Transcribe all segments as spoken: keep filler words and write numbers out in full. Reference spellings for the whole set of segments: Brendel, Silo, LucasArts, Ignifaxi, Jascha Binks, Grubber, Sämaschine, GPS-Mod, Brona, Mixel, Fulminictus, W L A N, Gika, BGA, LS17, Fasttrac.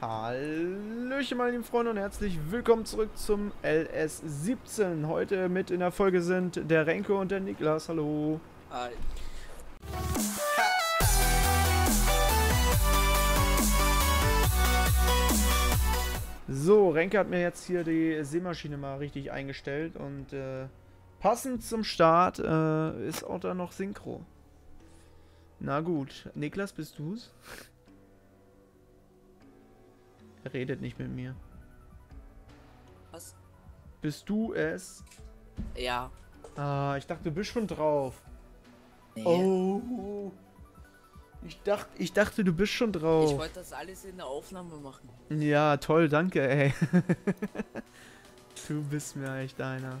Hallöchen meine lieben Freunde und herzlich willkommen zurück zum L S siebzehn. Heute mit in der Folge sind der Renke und der Niklas. Hallo. Hi. So, Renke hat mir jetzt hier die Sämaschine mal richtig eingestellt und äh, passend zum Start äh, ist auch da noch Synchro. Na gut, Niklas, bist du's? Er redet nicht mit mir. Was? Bist du es? Ja. Ah, ich dachte, du bist schon drauf. Nee. Oh. Ich dachte, ich dachte, du bist schon drauf. Ich wollte das alles in der Aufnahme machen. Ja, toll, danke, ey. Du bist mir echt einer.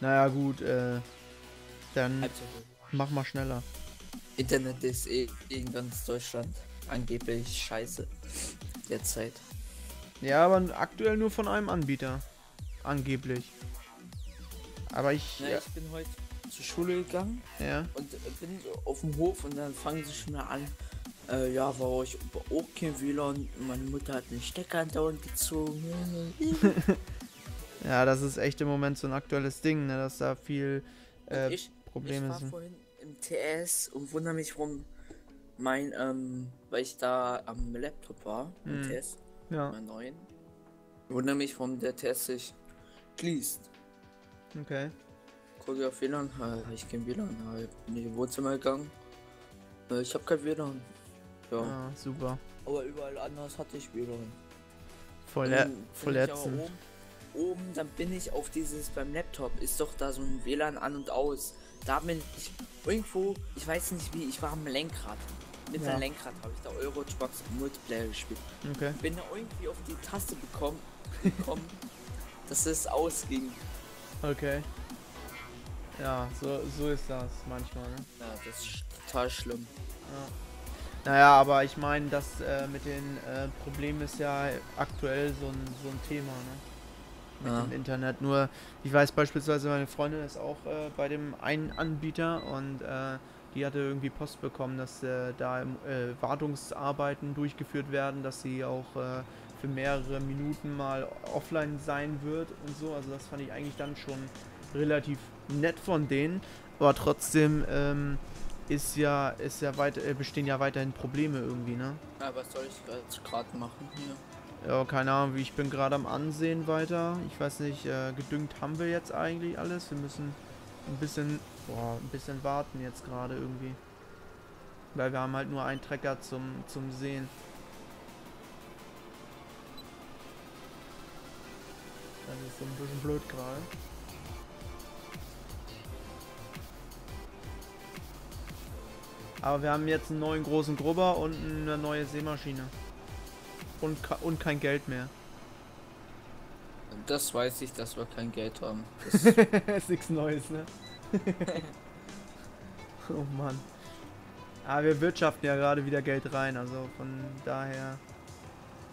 Naja, gut, äh. Dann Absolut. Mach mal schneller. Internet ist eh in ganz Deutschland angeblich scheiße derzeit. Ja, aber aktuell nur von einem Anbieter. Angeblich. Aber ich... Na, ja. Ich bin heute zur Schule gegangen, ja, und bin auf dem Hof und dann fangen sie schon mal an. Äh, ja, war ich auch kein W L A N. Meine Mutter hat den Stecker andauernd gezogen. Ja, das ist echt im Moment so ein aktuelles Ding, ne, dass da viel äh, ich, Probleme ich war sind. Vorhin im T S und wundere mich, warum mein, ähm, weil ich da am Laptop war, im hm. T S, ja, meinem neuen. Wundere mich, warum der T S sich schließt. Okay. Guck ich auf W L A N, habe ich kein W L A N, halt bin ich im Wohnzimmer gegangen. Ich habe kein W L A N. Ja, ah, super. Aber überall anders hatte ich W L A N. Voll, voll ätzend. Oben, oben, dann bin ich auf dieses, beim Laptop ist doch da so ein W L A N an und aus. Da bin ich irgendwo, ich weiß nicht wie, ich war am Lenkrad. Mit ja. einem Lenkrad habe ich da Euro-Trucks Multiplayer gespielt. Okay. Bin da irgendwie auf die Taste bekommen, bekommen dass es ausging. Okay. Ja, so, so ist das manchmal, ne? Ja, das ist total schlimm. Ja. Naja, aber ich meine, das äh, mit den äh, Problemen ist ja aktuell so ein, so ein Thema, ne? Mit ja. dem Internet. Nur, ich weiß beispielsweise, meine Freundin ist auch äh, bei dem einen Anbieter und äh, die hatte irgendwie Post bekommen, dass äh, da äh, Wartungsarbeiten durchgeführt werden, dass sie auch äh, für mehrere Minuten mal offline sein wird und so. Also das fand ich eigentlich dann schon relativ nett von denen, aber trotzdem ähm, ist ja, ist ja weit, äh, bestehen ja weiterhin Probleme irgendwie, ne? Ja, was soll ich jetzt gerade machen hier? Ja, keine Ahnung, ich bin gerade am Ansehen weiter. Ich weiß nicht, äh, gedüngt haben wir jetzt eigentlich alles. Wir müssen ein bisschen, boah, ein bisschen warten jetzt gerade irgendwie, weil wir haben halt nur einen Trecker zum, zum Sehen. Das ist so ein bisschen blöd gerade. Aber wir haben jetzt einen neuen großen Grubber und eine neue Sämaschine. Und, und kein Geld mehr. Das weiß ich, dass wir kein Geld haben. Das ist nichts Neues, ne? Oh Mann. Aber wir wirtschaften ja gerade wieder Geld rein, also von daher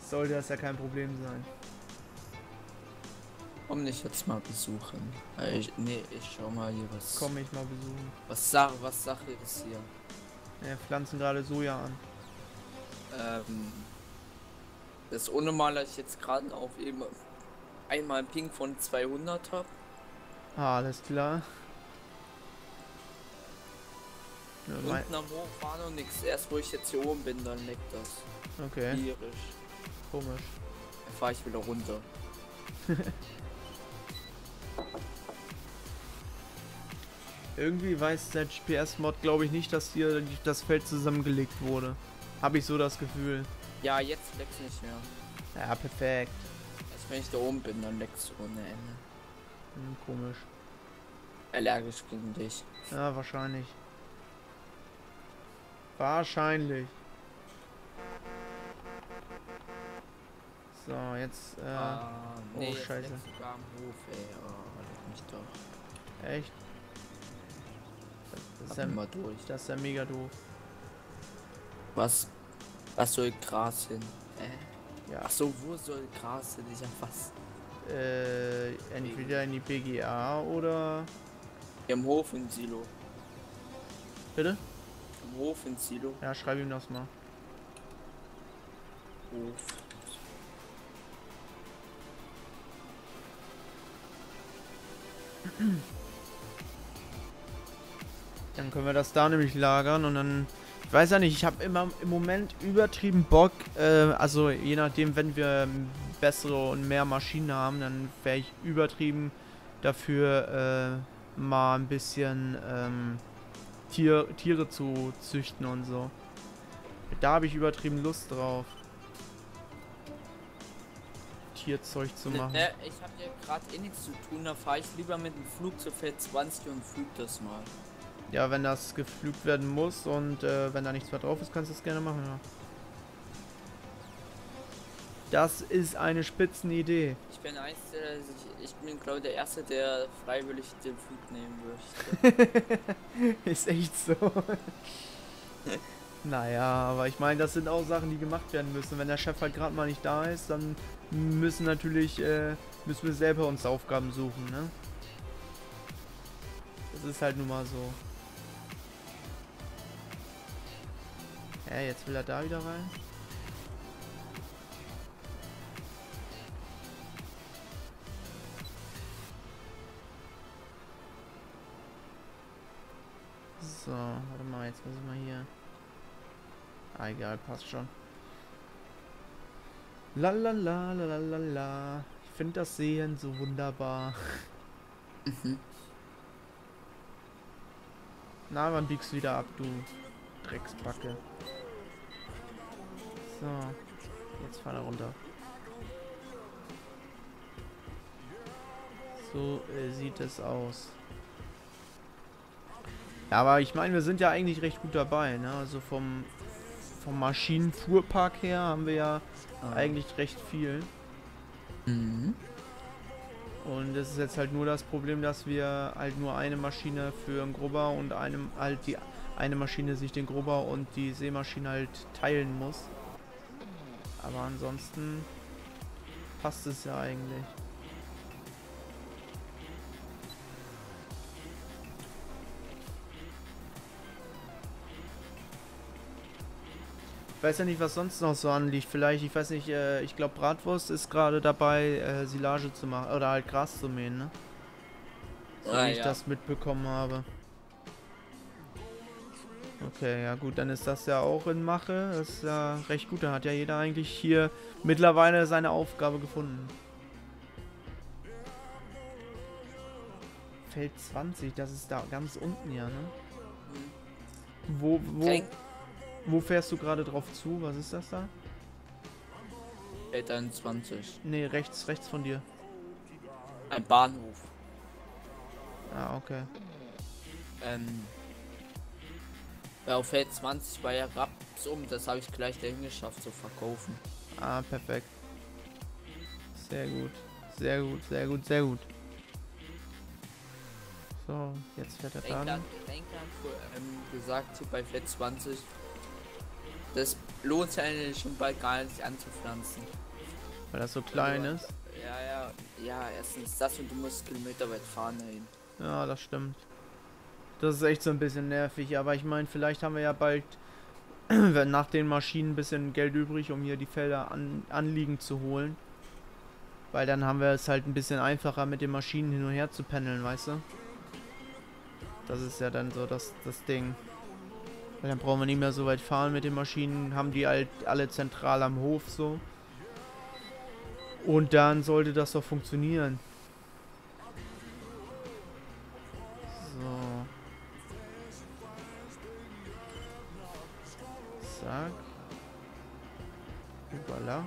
sollte das ja kein Problem sein. Komm nicht jetzt mal besuchen. Ich, nee, ich schau mal hier was. Komm ich mal besuchen. Was Sache, was Sache ist hier? Ja, pflanzen gerade Soja an. Ähm, das ist unnormal, dass ich jetzt gerade auf eben einmal einen Ping von zweihundert habe. Ah, alles klar. Ja, unten am Hoch war noch nichts. Erst wo ich jetzt hier oben bin, dann leckt das. Okay. Tierisch. Komisch. Dann fahre ich wieder runter. Irgendwie weiß der G P S-Mod, glaube ich, nicht, dass hier das Feld zusammengelegt wurde. Habe ich so das Gefühl. Ja, jetzt leckt's nicht mehr. Ja, perfekt. Also wenn ich da oben bin, dann leckt's ohne Ende. Hm, komisch. Allergisch gegen dich. Ja, wahrscheinlich. Wahrscheinlich. So, jetzt... Äh, ah, nee, oh, jetzt scheiße. Sogar am Hof, ey. Oh, leck mich doch. Echt? Das ist ja mal durch. Das ist ja mega doof. Was? Was soll Gras hin? Äh? Ja. Ach so, wo soll Gras hin? Ich hab was. Äh, entweder in die B G A oder... Im Hof in Silo. Bitte? Im Hof in Silo. Ja, schreib ihm das mal. Hof. Dann können wir das da nämlich lagern und dann... Ich weiß ja nicht, ich habe immer im Moment übertrieben Bock. Äh, also je nachdem, wenn wir bessere und mehr Maschinen haben, dann wäre ich übertrieben dafür, äh, mal ein bisschen ähm, Tier, Tiere zu züchten und so. Da habe ich übertrieben Lust drauf. Tierzeug zu machen. Ne, ich habe ja gerade eh nichts zu tun, da fahre ich lieber mit dem Flug zur Feld zwanzig und flüg das mal. Ja, wenn das geflügt werden muss und äh, wenn da nichts mehr drauf ist, kannst du das gerne machen, ja. Das ist eine Spitzenidee. Ich bin, ich, ich bin glaube ich der Erste, der freiwillig den Flug nehmen würde. Ist echt so. Naja, aber ich meine, das sind auch Sachen, die gemacht werden müssen. Wenn der Chef halt gerade mal nicht da ist, dann müssen natürlich, äh, müssen wir selber uns Aufgaben suchen, ne? Das ist halt nun mal so. Ja, jetzt will er da wieder rein. So, warte mal, jetzt muss ich mal hier... Ah, egal, passt schon. La la la la la la. Ich finde das Sehen so wunderbar. Mhm. Na, wann biegst du wieder ab, du Drecksbacke. So, jetzt fahr da runter. So äh, sieht es aus. Ja, aber ich meine, wir sind ja eigentlich recht gut dabei, ne? Also vom... Vom Maschinenfuhrpark her haben wir ja ah. eigentlich recht viel. Mhm. Und es ist jetzt halt nur das Problem, dass wir halt nur eine Maschine für den Grubber und einem halt die eine Maschine sich den Grubber und die Sämaschine halt teilen muss. Aber ansonsten passt es ja eigentlich. Ich weiß ja nicht, was sonst noch so anliegt. Vielleicht, ich weiß nicht, äh, ich glaube Bratwurst ist gerade dabei, äh, Silage zu machen oder halt Gras zu mähen, ne? So ah, wie ich ja. das mitbekommen habe. Okay, ja gut, dann ist das ja auch in Mache. Das ist ja recht gut, da hat ja jeder eigentlich hier mittlerweile seine Aufgabe gefunden. Feld zwanzig, das ist da ganz unten ja, ne? Wo, wo... Hey. Wo fährst du gerade drauf zu? Was ist das da? Feld einundzwanzig. Ne, rechts, rechts von dir. Ein Bahnhof. Ah, okay. Ähm. Ja, auf Feld zwanzig war ja Raps um, das habe ich gleich dahin geschafft zu verkaufen. Ah, perfekt. Sehr gut. Sehr gut, sehr gut, sehr gut. So, jetzt fährt der Bahn. England hat ähm, gesagt, so bei Feld zwanzig. Das lohnt sich eigentlich schon bald gar nicht anzupflanzen. Weil das so klein ja, ist? Ja, ja, ja, erstens das und du musst Kilometer weit fahren dahin. Ja, das stimmt. Das ist echt so ein bisschen nervig, aber ich meine, vielleicht haben wir ja bald nach den Maschinen ein bisschen Geld übrig, um hier die Felder an, anliegen zu holen. Weil dann haben wir es halt ein bisschen einfacher mit den Maschinen hin und her zu pendeln, weißt du? Das ist ja dann so das, das Ding. Dann brauchen wir nicht mehr so weit fahren mit den Maschinen, haben die halt alle zentral am Hof so. Und dann sollte das doch funktionieren. So. Zack. Voilà.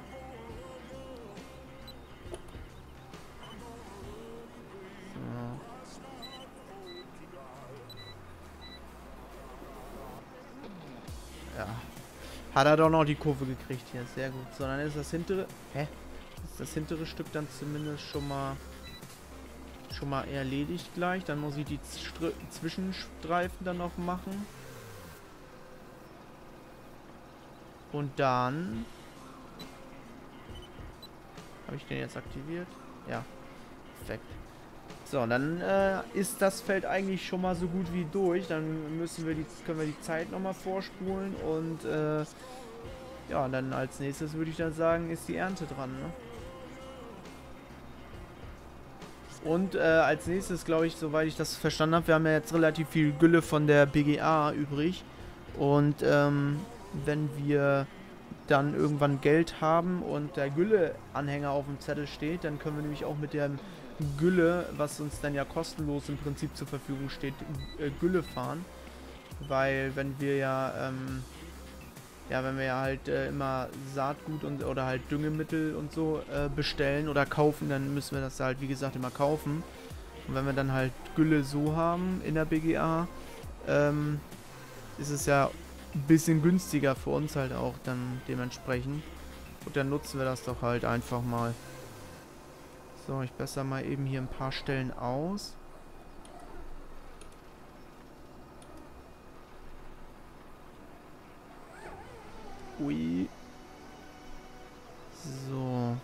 So. Ja. Hat er doch noch die Kurve gekriegt hier. Sehr gut. So, dann ist das hintere... Hä? Ist das hintere Stück dann zumindest schon mal... schon mal erledigt gleich. Dann muss ich die Str Zwischenstreifen dann noch machen. Und dann... Habe ich den jetzt aktiviert? Ja. Perfekt. So, dann äh, ist das Feld eigentlich schon mal so gut wie durch. Dann müssen wir die, können wir die Zeit nochmal vorspulen und äh, Ja, und dann als nächstes würde ich dann sagen, ist die Ernte dran, ne? Und äh, als nächstes, glaube ich, soweit ich das verstanden habe, wir haben ja jetzt relativ viel Gülle von der B G A übrig. Und ähm, wenn wir dann irgendwann Geld haben und der Gülle-Anhänger auf dem Zettel steht, dann können wir nämlich auch mit der Gülle, was uns dann ja kostenlos im Prinzip zur Verfügung steht, Gülle fahren. Weil wenn wir ja... Ähm, Ja, wenn wir ja halt äh, immer Saatgut und oder halt Düngemittel und so äh, bestellen oder kaufen, dann müssen wir das halt, wie gesagt, immer kaufen. Und wenn wir dann halt Gülle so haben in der B G A, ähm, ist es ja ein bisschen günstiger für uns halt auch dann dementsprechend. Und dann nutzen wir das doch halt einfach mal. So, ich bessere mal eben hier ein paar Stellen aus. Ui. So.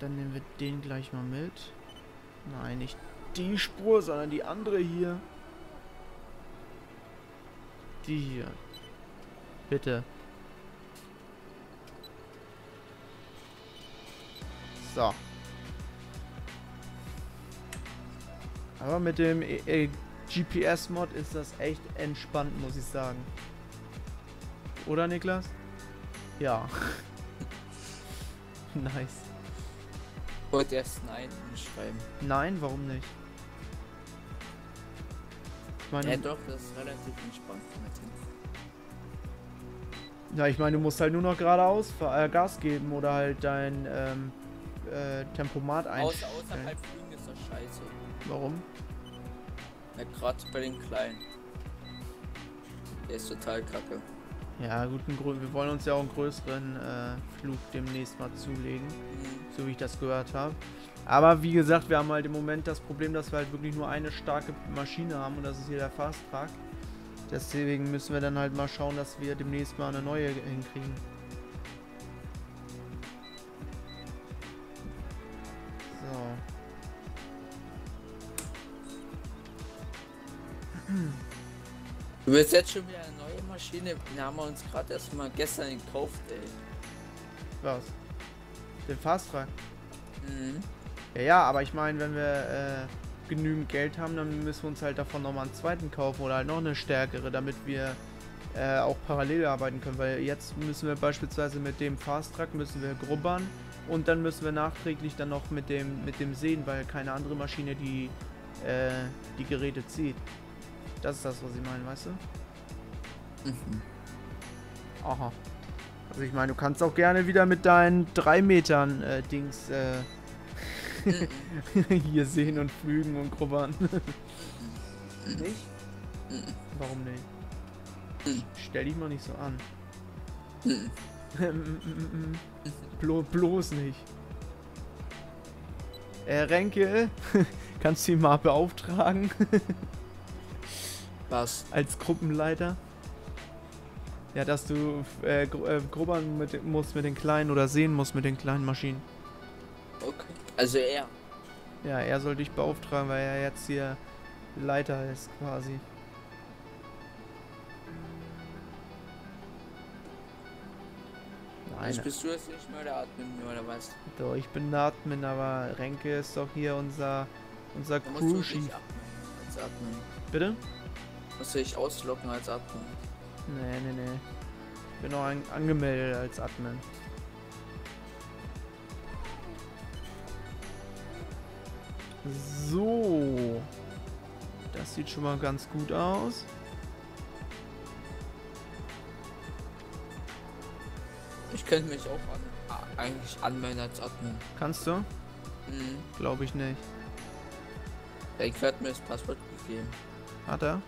Dann nehmen wir den gleich mal mit. Nein, nicht die Spur, sondern die andere hier. Die hier. Bitte. So. Aber mit dem E- E- G P S-Mod ist das echt entspannt, muss ich sagen. Oder, Niklas? Ja. Nice. Wollt ihr erst Nein schreiben? Nein, warum nicht? Ich meine, ja doch, das ist relativ entspannt. Ja, ich meine, du musst halt nur noch geradeaus äh, Gas geben oder halt dein ähm, äh, Tempomat einstellen. Außer, außerhalb Fliegen ist das scheiße. Warum? Ja, gerade bei den Kleinen. Der ist total kacke. Ja, gut, wir wollen uns ja auch einen größeren äh, Flug demnächst mal zulegen. Mhm. So wie ich das gehört habe. Aber wie gesagt, wir haben halt im Moment das Problem, dass wir halt wirklich nur eine starke Maschine haben. Und das ist hier der Fasttrac. Deswegen müssen wir dann halt mal schauen, dass wir demnächst mal eine neue hinkriegen. So. Du willst jetzt schon wieder eine neue Maschine? Den haben wir uns gerade erst mal gestern gekauft, ey. Was? Den Fasttrac? Mhm. Ja, ja, aber ich meine, wenn wir äh, genügend Geld haben, dann müssen wir uns halt davon nochmal einen zweiten kaufen oder halt noch eine stärkere, damit wir äh, auch parallel arbeiten können. Weil jetzt müssen wir beispielsweise mit dem Fasttrac müssen wir grubbern und dann müssen wir nachträglich dann noch mit dem, mit dem Säen, weil keine andere Maschine die, äh, die Geräte zieht. Das ist das, was ich meine, weißt du? Mhm. Aha. Also ich meine, du kannst auch gerne wieder mit deinen drei Metern äh, Dings äh, mhm. hier sehen und pflügen und grubbern. Mhm. Nicht? Mhm. Warum nicht? Mhm. Stell dich mal nicht so an. Mhm. Blo bloß nicht. Äh, Renke, kannst du ihn mal beauftragen? Was? Als Gruppenleiter? Ja, dass du äh, gr äh, grubbern mit, musst mit den kleinen oder sehen musst mit den kleinen Maschinen. Okay. Also er. Ja, er soll dich beauftragen, weil er jetzt hier Leiter ist quasi. Nein. Also bist du jetzt nicht mehr der Admin oder was? Doch, ich bin der Admin, aber Renke ist doch hier unser unser Crew-Chief. Bitte? Muss ich ausloggen als Admin? Nee, nee, nee. Ich bin auch an angemeldet als Admin. So. Das sieht schon mal ganz gut aus. Ich könnte mich auch an eigentlich anmelden als Admin. Kannst du? Mhm. Glaube ich nicht. Ich werde mir das Passwort gegeben. Hat er?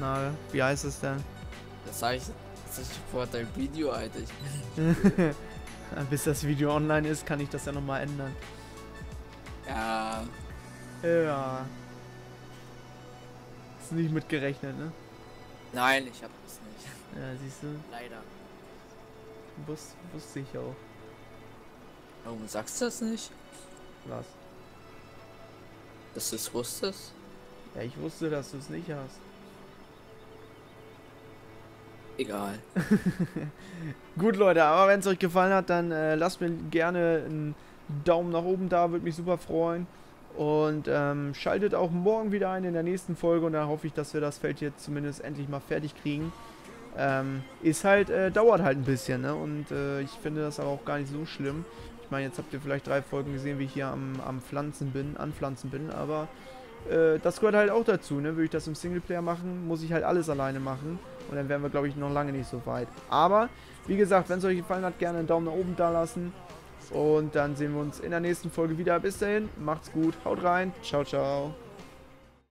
Na, wie heißt es denn? Das heißt, das ist sofort ein Video, Alter. Bis das Video online ist, kann ich das ja nochmal ändern. Ja. Ja. Ist nicht mitgerechnet, ne? Nein, ich hab das nicht. Ja, siehst du? Leider. Wus wusste ich auch. Warum sagst du das nicht? Was? Dass du es wusstest? Ja, ich wusste, dass du es nicht hast. egal. Gut, Leute, aber wenn es euch gefallen hat, dann äh, lasst mir gerne einen Daumen nach oben da, würde mich super freuen. Und ähm, schaltet auch morgen wieder ein in der nächsten Folge und dann hoffe ich, dass wir das Feld jetzt zumindest endlich mal fertig kriegen. Ähm, ist halt, äh, dauert halt ein bisschen, ne? Und äh, ich finde das aber auch gar nicht so schlimm. Ich meine, jetzt habt ihr vielleicht drei Folgen gesehen, wie ich hier am, am Pflanzen bin, anpflanzen bin, aber äh, das gehört halt auch dazu, ne? Würde ich das im Singleplayer machen, muss ich halt alles alleine machen. Und dann wären wir, glaube ich, noch lange nicht so weit. Aber, wie gesagt, wenn es euch gefallen hat, gerne einen Daumen nach oben da lassen. Und dann sehen wir uns in der nächsten Folge wieder. Bis dahin, macht's gut, haut rein, ciao, ciao.